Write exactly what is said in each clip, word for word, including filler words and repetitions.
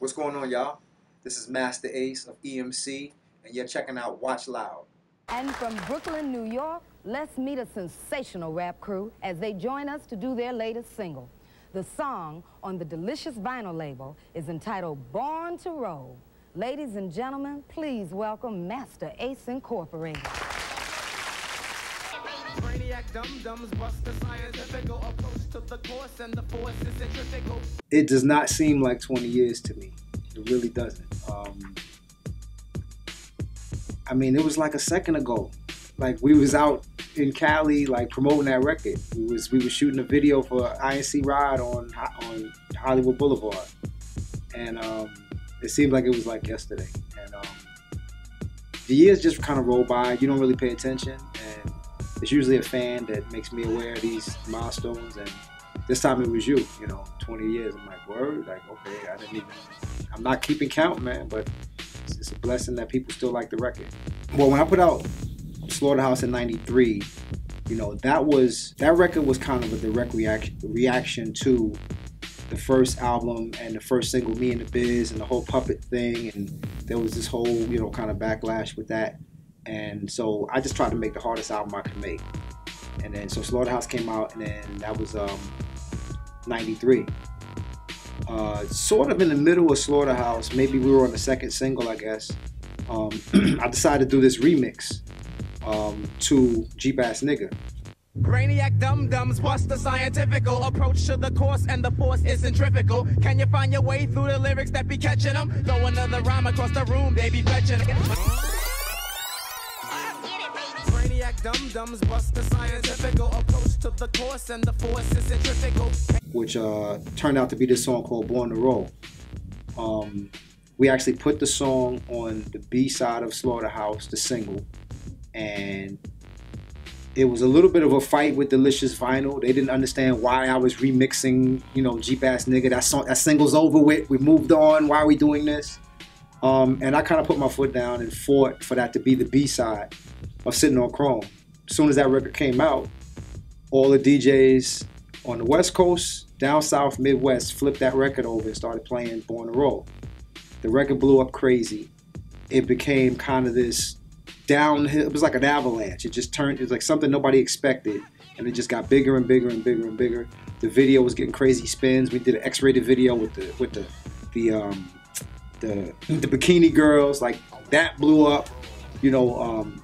What's going on, y'all? This is Masta Ace of E M C, and you're checking out Watch Loud. And from Brooklyn, New York, let's meet a sensational rap crew as they join us to do their latest single. The song on the Delicious Vinyl label is entitled Born to Roll. Ladies and gentlemen, please welcome Masta Ace Incorporated. It does not seem like twenty years to me. It really doesn't. Um, I mean, it was like a second ago. Like, we was out in Cali, like, promoting that record. We was we was shooting a video for I N C Ride on on Hollywood Boulevard, and um, it seemed like it was like yesterday. And um, the years just kind of roll by. You don't really pay attention, and it's usually a fan that makes me aware of these milestones. And this time it was you. You know, twenty years. I'm like, word. Like, okay, I didn't even. I'm not keeping count, man. But it's, it's a blessing that people still like the record. Well, when I put out Slaughterhouse in ninety-three, you know, that was that record was kind of a direct reaction reaction to the first album and the first single, Me and the Biz, and the whole puppet thing, and there was this whole, you know, kind of backlash with that. And so I just tried to make the hardest album I could make. And then so Slaughterhouse came out, and then that was um ninety-three. Uh sort of in the middle of Slaughterhouse, maybe we were on the second single, I guess. Um I decided to do this remix um to G-Bass Nigga. Grainiac dum-dums, what's the scientifical approach to the course, and the force is centrifugal. Can you find your way through the lyrics that be catching them? Throw another rhyme across the room, they be fetching. Grainiac dum-dums, what's the scientifical approach to the course, and the force is centrifugal. Which uh, turned out to be this song called Born to Roll. Um, we actually put the song on the B-side of Slaughterhouse, the single, and it was a little bit of a fight with Delicious Vinyl. They didn't understand why I was remixing, you know, Jeep Ass Nigga. That song, that single's over with. We moved on. Why are we doing this? Um, and I kind of put my foot down and fought for that to be the B-side of Sitting on Chrome. As soon as that record came out, all the D Js on the West Coast, down South, Midwest, flipped that record over and started playing Born to Roll. The record blew up crazy. It became kind of this downhill. It was like an avalanche. It just turned, it was like something nobody expected, and it just got bigger and bigger and bigger and bigger. The video was getting crazy spins. We did an X-rated video with the with the the um the the bikini girls. Like, that blew up, you know. um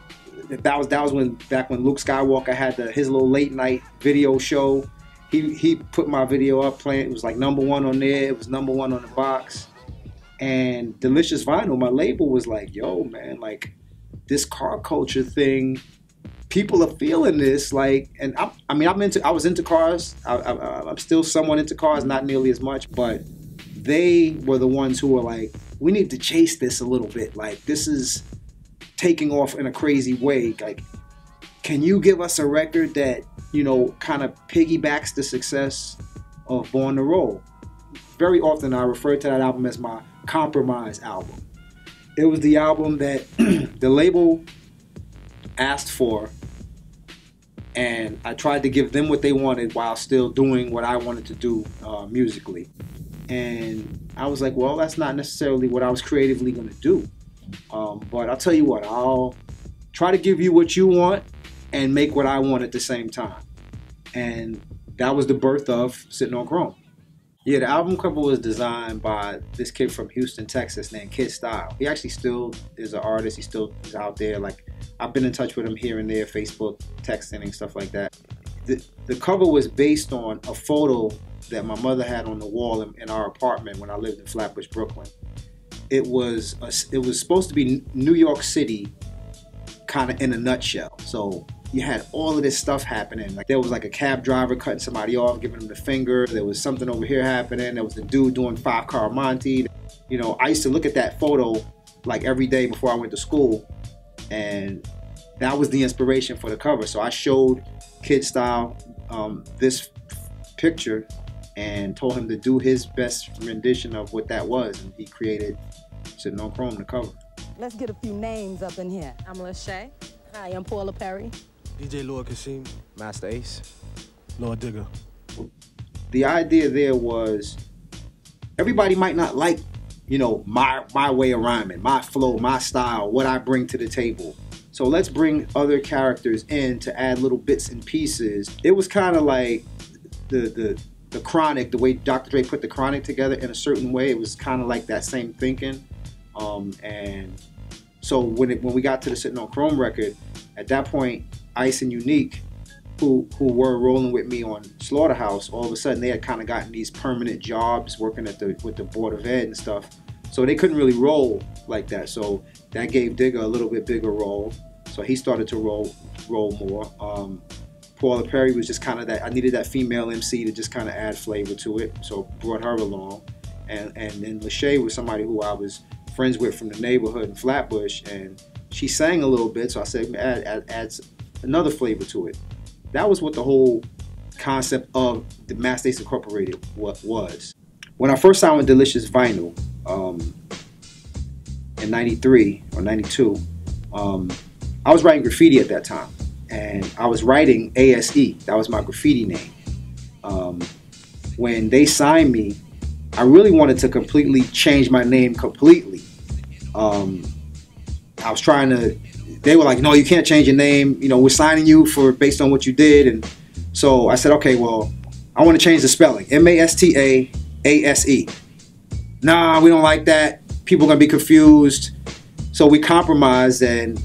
that was that was when back when Luke Skywalker had the his little late night video show. He he put my video up playing. It was like number one on there. It was number one on the box. And Delicious Vinyl, my label, was like, yo man, like, this car culture thing, people are feeling this. Like, and I, I mean, I'm into, I was into cars. I, I, I'm still somewhat into cars, not nearly as much, but they were the ones who were like, we need to chase this a little bit. Like, this is taking off in a crazy way. Like, can you give us a record that, you know, kind of piggybacks the success of Born to Roll? Very often I refer to that album as my compromise album. It was the album that the label asked for, and I tried to give them what they wanted while still doing what I wanted to do uh, musically. And I was like, well, that's not necessarily what I was creatively going to do. Um, but I'll tell you what, I'll try to give you what you want and make what I want at the same time. And that was the birth of Sitting on Chrome. Yeah, the album cover was designed by this kid from Houston, Texas, named Kid Style. He actually still is an artist. He still is out there. Like, I've been in touch with him here and there, Facebook, texting, and stuff like that. The, the cover was based on a photo that my mother had on the wall in, in our apartment when I lived in Flatbush, Brooklyn. It was, a, it was supposed to be New York City, kind of in a nutshell. So you had all of this stuff happening. Like, there was like a cab driver cutting somebody off, giving him the finger. There was something over here happening. There was the dude doing Five Car Monte. You know, I used to look at that photo like every day before I went to school, and that was the inspiration for the cover. So I showed Kid Style um, this picture and told him to do his best rendition of what that was, and he created Sitting on Chrome, the cover. Let's get a few names up in here. I'm LaShay. Hi, I'm Paula Perry. D J Lord Kashim. Masta Ace. Lord Digger. The idea there was, everybody might not like you know, my my way of rhyming, my flow, my style, what I bring to the table. So let's bring other characters in to add little bits and pieces. It was kind of like the the the Chronic, the way Doctor Dre put the Chronic together in a certain way. It was kind of like that same thinking. Um, and so when it, when we got to the Sitting on Chrome record, at that point, Ice and Unique, who who were rolling with me on Slaughterhouse, all of a sudden they had kind of gotten these permanent jobs working at the with the Board of Ed and stuff. So they couldn't really roll like that. So that gave Digger a little bit bigger role. So he started to roll roll more. Um, Paula Perry was just kind of that, I needed that female M C to just kind of add flavor to it. So brought her along. And, and then LaShay was somebody who I was friends with from the neighborhood in Flatbush. And she sang a little bit. So I said, add, add, add another flavor to it. That was what the whole concept of the Masta Ace Incorporated was. When I first signed with Delicious Vinyl, um, in ninety-three or ninety-two, um, I was writing graffiti at that time. And I was writing A S E. That was my graffiti name. Um, when they signed me, I really wanted to completely change my name completely. Um, I was trying to, they were like, no, you can't change your name. You know, we're signing you for based on what you did. And so I said, okay, well, I want to change the spelling. M A S T A A S E. Nah, we don't like that. People are going to be confused. So we compromised and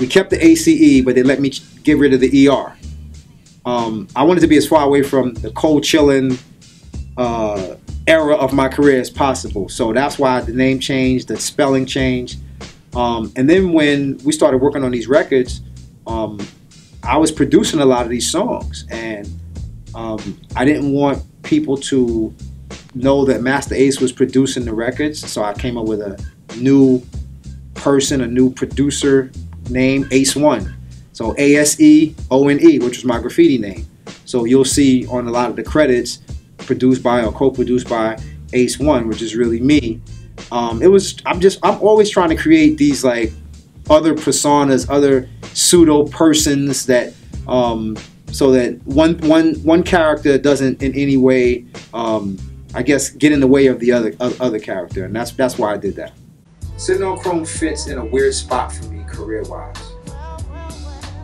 we kept the A C E, but they let me get rid of the E R. Um, I wanted to be as far away from the cold chilling uh, era of my career as possible. So that's why the name changed, the spelling changed. Um, and then when we started working on these records, um, I was producing a lot of these songs. And um, I didn't want people to know that Masta Ace was producing the records. So I came up with a new person, a new producer name, Ace One. So A S E O N E, which was my graffiti name. So you'll see on a lot of the credits, produced by or co-produced by Ace One, which is really me. Um, it was, I'm just, I'm always trying to create these like other personas, other pseudo persons that, um, so that one, one, one character doesn't in any way, um, I guess, get in the way of the other, other character. And that's, that's why I did that. Sitting on Chrome fits in a weird spot for me career-wise.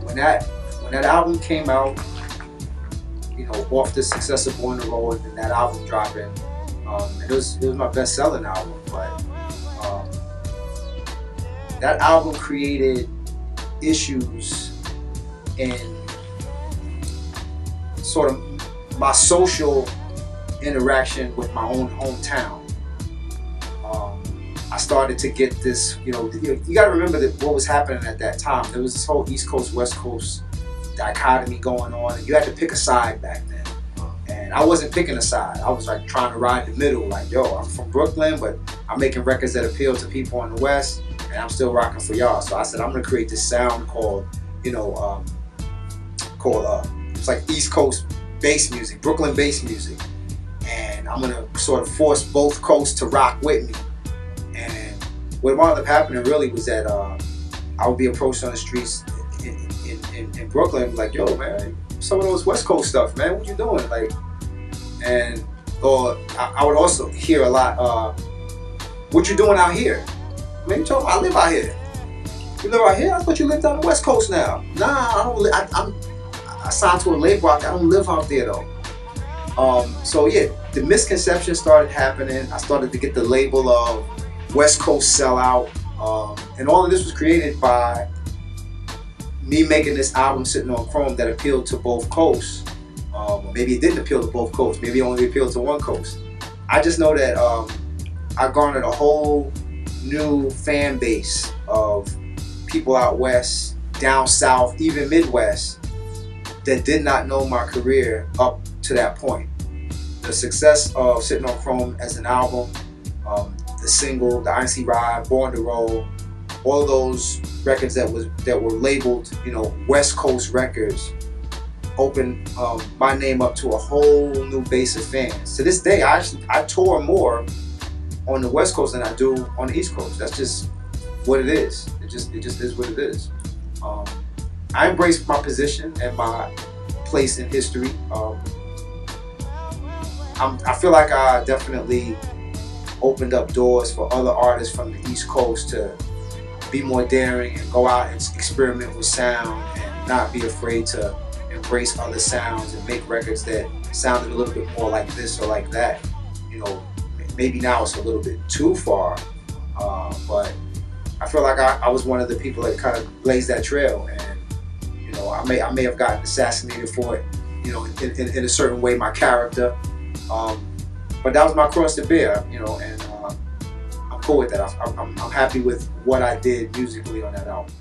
When that when that album came out, you know, off the success of Born to Roll and then that album dropping, um, it was it was my best-selling album. But um, that album created issues in sort of my social interaction with my own hometown. I started to get this, you know, you, you got to remember that what was happening at that time. There was this whole East Coast, West Coast dichotomy going on, and you had to pick a side back then. And I wasn't picking a side. I was like trying to ride in the middle, like, yo, I'm from Brooklyn, but I'm making records that appeal to people in the West, and I'm still rocking for y'all. So I said, I'm going to create this sound called, you know, um, called, uh, it's like East Coast bass music, Brooklyn bass music. And I'm going to sort of force both coasts to rock with me. And what wound up happening really was that uh, I would be approached on the streets in, in, in, in Brooklyn, like, yo, man, some of those West Coast stuff, man, what you doing? Like, and, or I, I would also hear a lot, uh, what you doing out here? I mean, you told me I live out here. You live out here? I thought you lived out on the West Coast now. Nah, I don't, li I, I'm, I signed to a label, I don't live out there though. Um, so yeah, the misconception started happening. I started to get the label of West Coast sellout, um, and all of this was created by me making this album Sitting on Chrome that appealed to both coasts. Um, maybe it didn't appeal to both coasts, maybe it only appealed to one coast. I just know that um, I garnered a whole new fan base of people out west, down south, even Midwest, that did not know my career up to that point. The success of Sitting on Chrome as an album, um, the single, the I N C Ride, Born to Roll, all those records that was that were labeled, you know, West Coast records, opened um, my name up to a whole new base of fans. To this day, I actually, I tour more on the West Coast than I do on the East Coast. That's just what it is. It just it just is what it is. Um, I embraced my position and my place in history. Um, I'm, I feel like I definitely opened up doors for other artists from the East Coast to be more daring and go out and experiment with sound and not be afraid to embrace other sounds and make records that sounded a little bit more like this or like that. You know, maybe now it's a little bit too far, uh, but I feel like I, I was one of the people that kind of blazed that trail, and you know, I may I may have gotten assassinated for it, you know, in, in, in a certain way, my character. Um, but that was my cross to bear, you know, and uh, I'm cool with that. I, I'm, I'm happy with what I did musically on that album.